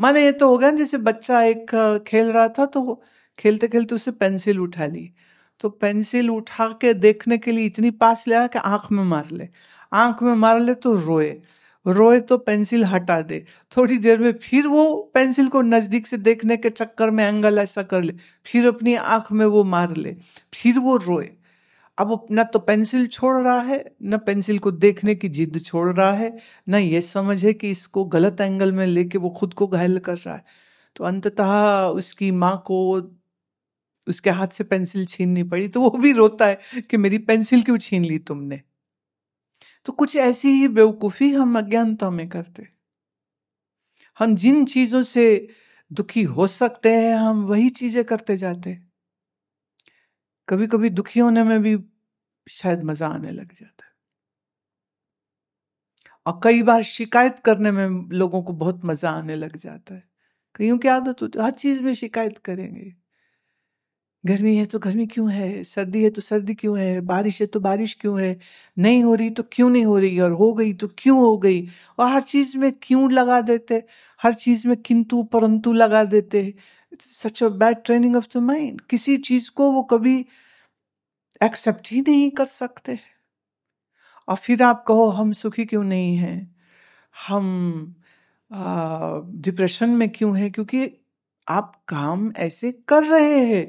माने ये तो होगा जैसे बच्चा एक खेल रहा था तो खेलते खेलते उसे पेंसिल उठा ली, तो पेंसिल उठा के देखने के लिए इतनी पास ले आया कि आंख में मार ले, आंख में मार ले तो रोए तो पेंसिल हटा दे, थोड़ी देर में फिर वो पेंसिल को नजदीक से देखने के चक्कर में एंगल ऐसा कर ले, फिर अपनी आंख में वो मार ले, फिर वो रोए। अब वो न तो पेंसिल छोड़ रहा है, न पेंसिल को देखने की जिद छोड़ रहा है, न ये समझ है कि इसको गलत एंगल में लेके वो खुद को घायल कर रहा है। तो अंततः उसकी माँ को उसके हाथ से पेंसिल छीननी पड़ी, तो वो भी रोता है कि मेरी पेंसिल क्यों छीन ली तुमने। तो कुछ ऐसी ही बेवकूफ़ी हम अज्ञानता में करते, हम जिन चीज़ों से दुखी हो सकते हैं हम वही चीज़ें करते जाते। कभी कभी दुखी होने में भी शायद मज़ा आने लग जाता है, और कई बार शिकायत करने में लोगों को बहुत मज़ा आने लग जाता है। कईयों की आदत होती है हर चीज़ में शिकायत करेंगे, गर्मी है तो गर्मी क्यों है, सर्दी है तो सर्दी क्यों है, बारिश है तो बारिश क्यों है, नहीं हो रही तो क्यों नहीं हो रही, और हो गई तो क्यों हो गई, और हर चीज़ में क्यों लगा देते, हर चीज़ में किंतु परंतु लगा देते। Such a bad training of the mind. किसी चीज़ को वो कभी एक्सेप्ट ही नहीं कर सकते। और फिर आप कहो हम सुखी क्यों नहीं हैं, हम डिप्रेशन में क्यों हैं, क्योंकि आप काम ऐसे कर रहे हैं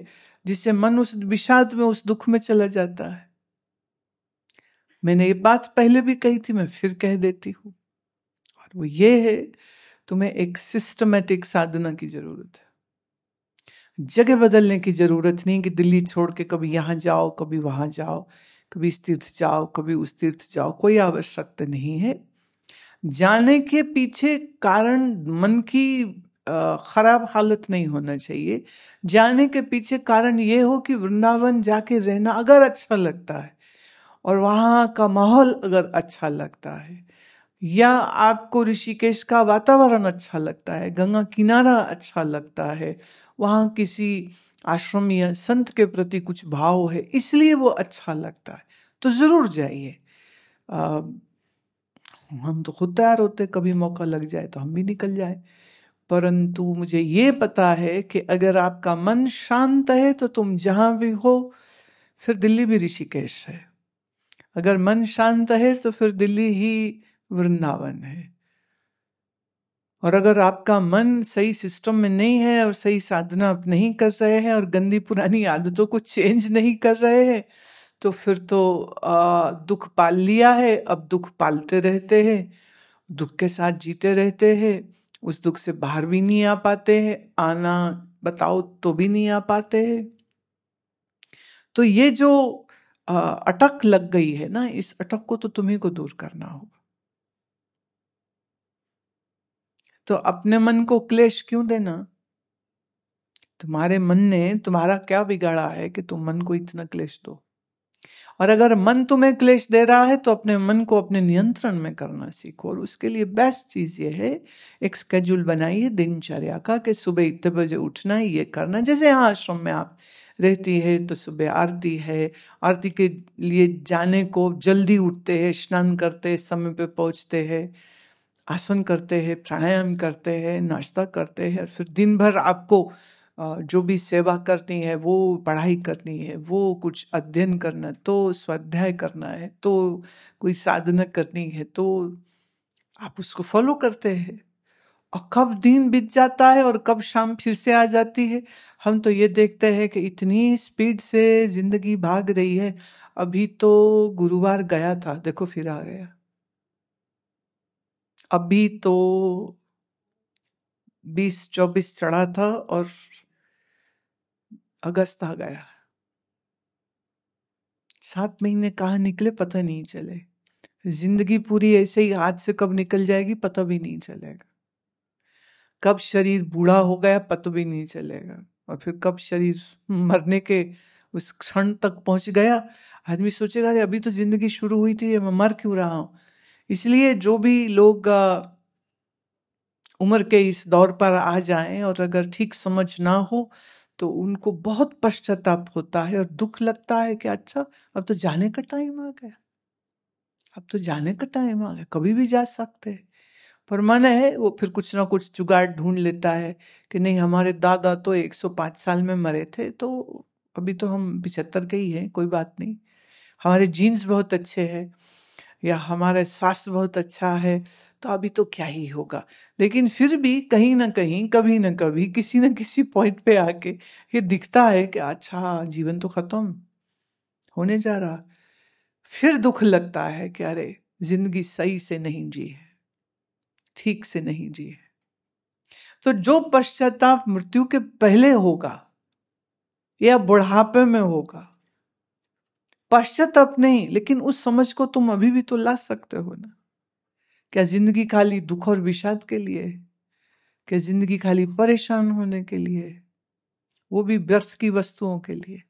जिससे मन उस विषाद में उस दुख में चला जाता है। मैंने ये बात पहले भी कही थी, मैं फिर कह देती हूँ, और वो ये है तुम्हें एक सिस्टमेटिक साधना की जरूरत है। जगह बदलने की जरूरत नहीं कि दिल्ली छोड़ के कभी यहाँ जाओ कभी वहाँ जाओ, कभी इस तीर्थ जाओ कभी उस तीर्थ जाओ, कोई आवश्यकता नहीं है। जाने के पीछे कारण मन की खराब हालत नहीं होना चाहिए, जाने के पीछे कारण ये हो कि वृंदावन जाके रहना अगर अच्छा लगता है और वहाँ का माहौल अगर अच्छा लगता है, या आपको ऋषिकेश का वातावरण अच्छा लगता है, गंगा किनारा अच्छा लगता है, वहाँ किसी आश्रम या संत के प्रति कुछ भाव है इसलिए वो अच्छा लगता है, तो ज़रूर जाइए। हम तो खुद तैयार होते, कभी मौका लग जाए तो हम भी निकल जाए, परंतु मुझे ये पता है कि अगर आपका मन शांत है तो तुम जहाँ भी हो, फिर दिल्ली भी ऋषिकेश है, अगर मन शांत है तो फिर दिल्ली ही वृंदावन है। और अगर आपका मन सही सिस्टम में नहीं है और सही साधना आप नहीं कर रहे हैं और गंदी पुरानी आदतों को चेंज नहीं कर रहे हैं, तो फिर तो दुख पाल लिया है, अब दुख पालते रहते हैं, दुख के साथ जीते रहते हैं, उस दुख से बाहर भी नहीं आ पाते हैं, आना बताओ तो भी नहीं आ पाते हैं। तो ये जो अटक लग गई है ना, इस अटक को तो तुम्हीं को दूर करना होगा। तो अपने मन को क्लेश क्यों देना, तुम्हारे मन ने तुम्हारा क्या बिगाड़ा है कि तुम मन को इतना क्लेश दो। और अगर मन तुम्हें क्लेश दे रहा है तो अपने मन को अपने नियंत्रण में करना सीखो, और उसके लिए बेस्ट चीज ये है एक स्केड्यूल बनाइए दिनचर्या का कि सुबह इतने बजे उठना है, ये करना है। जैसे यहाँ आश्रम में आप रहती है तो सुबह आरती है, आरती के लिए जाने को जल्दी उठते हैं, स्नान करते हैं, समय पे पहुँचते हैं, आसन करते हैं, प्राणायाम करते हैं, नाश्ता करते हैं, फिर दिन भर आपको जो भी सेवा करनी है, वो पढ़ाई करनी है, वो कुछ अध्ययन करना है, तो स्वाध्याय करना है, तो कोई साधना करनी है, तो आप उसको फॉलो करते हैं। और कब दिन बीत जाता है और कब शाम फिर से आ जाती है, हम तो ये देखते हैं कि इतनी स्पीड से जिंदगी भाग रही है, अभी तो गुरुवार गया था देखो फिर आ गया, अभी तो 20-24 चढ़ा था और अगस्त आ गया, 7 महीने कहाँ निकले पता नहीं चले, जिंदगी पूरी ऐसे ही हाथ से कब निकल जाएगी पता भी नहीं चलेगा, कब शरीर बूढ़ा हो गया पता भी नहीं चलेगा, और फिर कब शरीर मरने के उस क्षण तक पहुंच गया। आदमी सोचेगा अरे अभी तो जिंदगी शुरू हुई थी, मैं मर क्यों रहा हूँ। इसलिए जो भी लोग उम्र के इस दौर पर आ जाएं और अगर ठीक समझ ना हो तो उनको बहुत पश्चाताप होता है और दुख लगता है कि अच्छा अब तो जाने का टाइम आ गया, अब तो जाने का टाइम आ गया, कभी भी जा सकते हैं। पर मन है वो फिर कुछ ना कुछ जुगाड़ ढूंढ लेता है कि नहीं हमारे दादा तो 105 साल में मरे थे, तो अभी तो हम 75 के ही हैं, कोई बात नहीं, हमारे जीन्स बहुत अच्छे हैं या हमारे स्वास्थ्य बहुत अच्छा है, तो अभी तो क्या ही होगा। लेकिन फिर भी कहीं ना कहीं कभी ना कभी किसी न किसी पॉइंट पे आके ये दिखता है कि अच्छा जीवन तो खत्म होने जा रहा, फिर दुख लगता है कि अरे जिंदगी सही से नहीं जी है, ठीक से नहीं जी है। तो जो पश्चाताप मृत्यु के पहले होगा या बुढ़ापे में होगा, पश्चाताप नहीं, लेकिन उस समझ को तुम अभी भी तो ला सकते हो ना, क्या जिंदगी खाली दुख और विषाद के लिए, क्या जिंदगी खाली परेशान होने के लिए, वो भी व्यर्थ की वस्तुओं के लिए।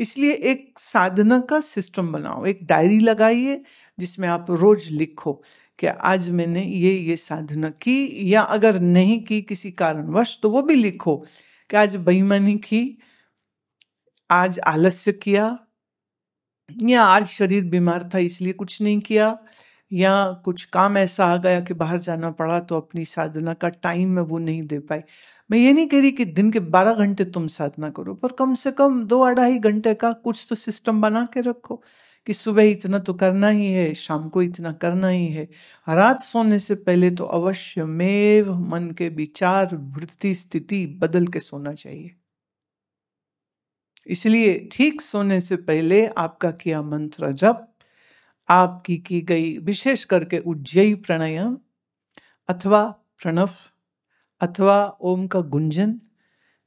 इसलिए एक साधना का सिस्टम बनाओ, एक डायरी लगाइए जिसमें आप रोज लिखो कि आज मैंने ये साधना की, या अगर नहीं की किसी कारणवश तो वो भी लिखो कि आज बेईमानी की, आज आलस्य किया, या आज शरीर बीमार था इसलिए कुछ नहीं किया, या कुछ काम ऐसा आ गया कि बाहर जाना पड़ा तो अपनी साधना का टाइम मैं वो नहीं दे पाई। मैं ये नहीं कह रही कि दिन के 12 घंटे तुम साधना करो, पर कम से कम 2-2.5 घंटे का कुछ तो सिस्टम बना के रखो कि सुबह इतना तो करना ही है, शाम को इतना करना ही है, रात सोने से पहले तो अवश्यमेव मन के विचार वृत्ति स्थिति बदल के सोना चाहिए। इसलिए ठीक सोने से पहले आपका किया मंत्र जप, आपकी की गई विशेष करके उज्जयी प्राणायाम अथवा प्रणव अथवा ओम का गुंजन,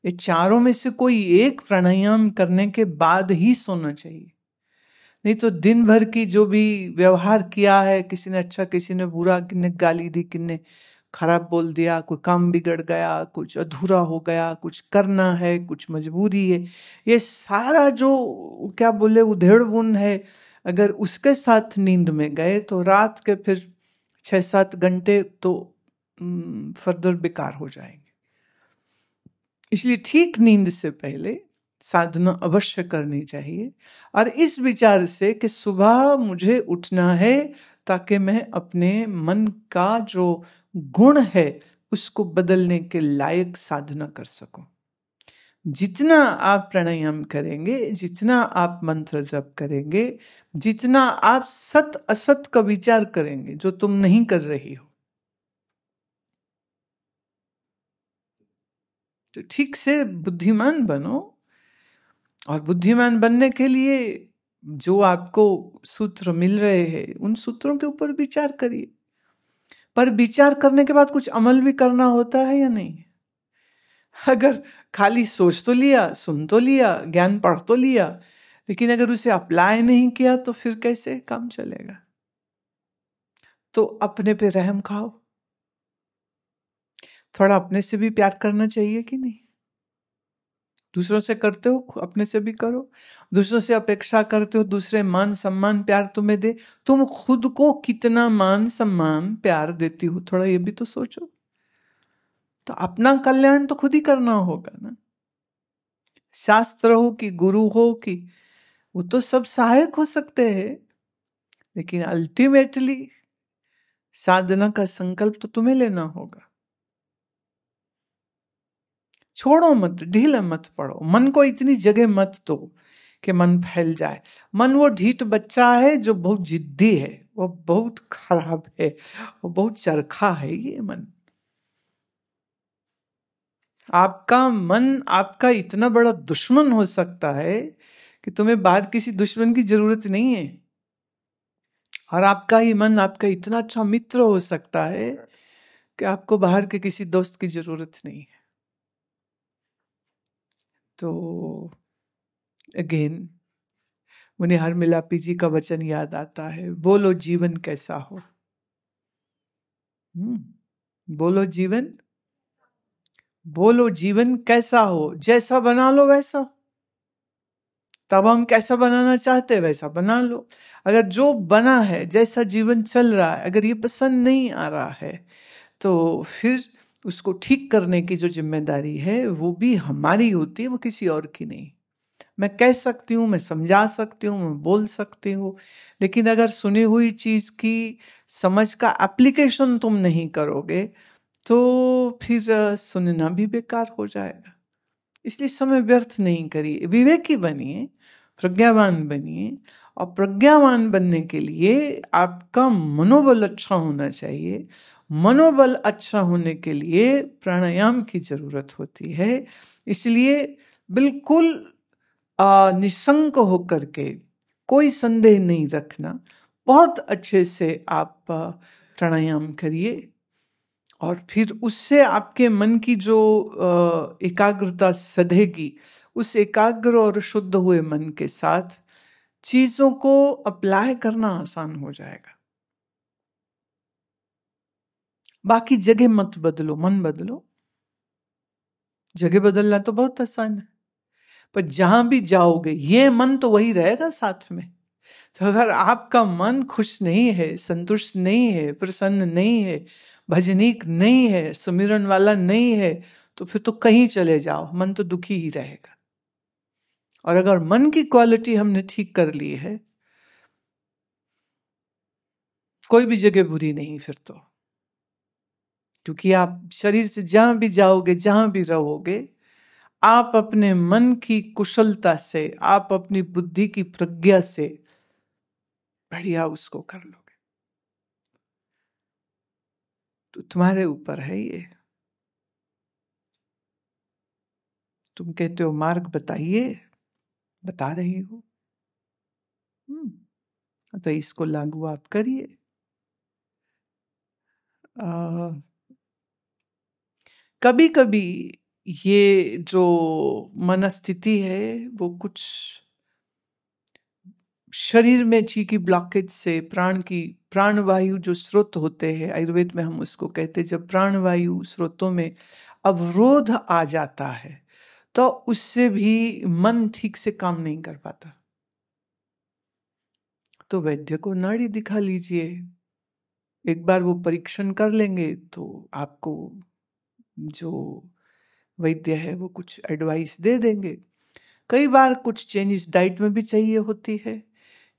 ये चारों में से कोई एक प्राणायाम करने के बाद ही सोना चाहिए। नहीं तो दिन भर की जो भी व्यवहार किया है, किसी ने अच्छा किसी ने बुरा, किसने गाली दी किसने खराब बोल दिया, कोई काम बिगड़ गया, कुछ अधूरा हो गया, कुछ करना है, कुछ मजबूरी है, ये सारा जो क्या बोले उधेड़बुन है, अगर उसके साथ नींद में गए तो रात के फिर 6-7 घंटे तो फर्दर बेकार हो जाएंगे। इसलिए ठीक नींद से पहले साधना अवश्य करनी चाहिए, और इस विचार से कि सुबह मुझे उठना है ताकि मैं अपने मन का जो गुण है उसको बदलने के लायक साधना कर सकूं। जितना आप प्राणायाम करेंगे, जितना आप मंत्र जप करेंगे, जितना आप सत असत का विचार करेंगे जो तुम नहीं कर रही हो, तो ठीक से बुद्धिमान बनो। और बुद्धिमान बनने के लिए जो आपको सूत्र मिल रहे हैं उन सूत्रों के ऊपर विचार करिए, पर विचार करने के बाद कुछ अमल भी करना होता है या नहीं। अगर खाली सोच तो लिया, सुन तो लिया, ज्ञान पढ़ तो लिया, लेकिन अगर उसे अप्लाई नहीं किया तो फिर कैसे काम चलेगा। तो अपने पे रहम खाओ, थोड़ा अपने से भी प्यार करना चाहिए कि नहीं। दूसरों से करते हो अपने से भी करो, दूसरों से अपेक्षा करते हो दूसरे मान सम्मान प्यार तुम्हें दे, तुम खुद को कितना मान सम्मान प्यार देती हो थोड़ा ये भी तो सोचो। तो अपना कल्याण तो खुद ही करना होगा ना, शास्त्र हो कि गुरु हो कि वो तो सब सहायक हो सकते हैं, लेकिन अल्टीमेटली साधना का संकल्प तो तुम्हें लेना होगा। छोड़ो मत, ढीला मत पड़ो, मन को इतनी जगह मत दो कि मन फैल जाए। मन वो ढीठ बच्चा है जो बहुत जिद्दी है, वो बहुत खराब है, वो बहुत चरखा है। ये मन, आपका मन आपका इतना बड़ा दुश्मन हो सकता है कि तुम्हें बाहर किसी दुश्मन की जरूरत नहीं है, और आपका ही मन आपका इतना अच्छा मित्र हो सकता है कि आपको बाहर के किसी दोस्त की जरूरत नहीं है। तो अगेन मुझे हर मिलापी जी का वचन याद आता है, बोलो जीवन कैसा हो, बोलो जीवन, बोलो जीवन कैसा हो, जैसा बना लो वैसा। तब हम कैसा बनाना चाहते हैं वैसा बना लो। अगर जो बना है जैसा जीवन चल रहा है अगर ये पसंद नहीं आ रहा है तो फिर उसको ठीक करने की जो जिम्मेदारी है वो भी हमारी होती है, वो किसी और की नहीं। मैं कह सकती हूँ, मैं समझा सकती हूँ, मैं बोल सकती हूँ, लेकिन अगर सुनी हुई चीज़ की समझ का एप्लीकेशन तुम नहीं करोगे तो फिर सुनना भी बेकार हो जाएगा। इसलिए समय व्यर्थ नहीं करिए, विवेकी बनिए, प्रज्ञावान बनिए। और प्रज्ञावान बनने के लिए आपका मनोबल अच्छा होना चाहिए। मनोबल अच्छा होने के लिए प्राणायाम की जरूरत होती है। इसलिए बिल्कुल निसंक होकर के, कोई संदेह नहीं रखना, बहुत अच्छे से आप प्राणायाम करिए और फिर उससे आपके मन की जो एकाग्रता सधेगी, उस एकाग्र और शुद्ध हुए मन के साथ चीजों को अप्लाई करना आसान हो जाएगा। बाकी जगह मत बदलो, मन बदलो। जगह बदलना तो बहुत आसान है, पर जहां भी जाओगे ये मन तो वही रहेगा साथ में। तो अगर आपका मन खुश नहीं है, संतुष्ट नहीं है, प्रसन्न नहीं है, भजनीक नहीं है, सुमिरन वाला नहीं है, तो फिर तो कहीं चले जाओ, मन तो दुखी ही रहेगा। और अगर मन की क्वालिटी हमने ठीक कर ली है, कोई भी जगह बुरी नहीं फिर तो, क्योंकि आप शरीर से जहां भी जाओगे, जहां भी रहोगे, आप अपने मन की कुशलता से, आप अपनी बुद्धि की प्रज्ञा से बढ़िया उसको कर लोगे। तो तुम्हारे ऊपर है ये। तुम कहते हो मार्ग बताइए, बता रही हो, तो इसको लागू आप करिए। कभी कभी ये जो मनस्थिति है वो कुछ शरीर में ची की ब्लॉकेज से, प्राणवायु जो स्रोत होते हैं, आयुर्वेद में हम उसको कहते हैं, जब प्राणवायु स्रोतों में अवरोध आ जाता है तो उससे भी मन ठीक से काम नहीं कर पाता। तो वैद्य को नाड़ी दिखा लीजिए, एक बार वो परीक्षण कर लेंगे तो आपको जो वैद्य है वो कुछ एडवाइस दे देंगे। कई बार कुछ चेंजेस डाइट में भी चाहिए होती है,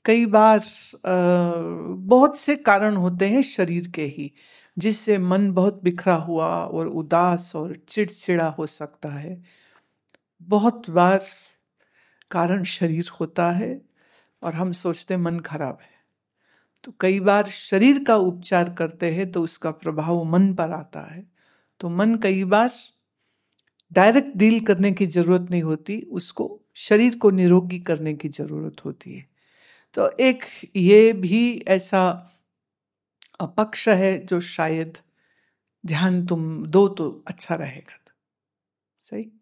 कई बार बहुत से कारण होते हैं शरीर के ही, जिससे मन बहुत बिखरा हुआ और उदास और चिड़चिड़ा हो सकता है। बहुत बार कारण शरीर होता है और हम सोचते मन खराब है, तो कई बार शरीर का उपचार करते हैं तो उसका प्रभाव मन पर आता है। तो मन कई बार डायरेक्ट डील करने की जरूरत नहीं होती, उसको शरीर को निरोगी करने की जरूरत होती है। तो एक ये भी ऐसा पक्ष है जो शायद ध्यान तुम दो तो अच्छा रहेगा। सही।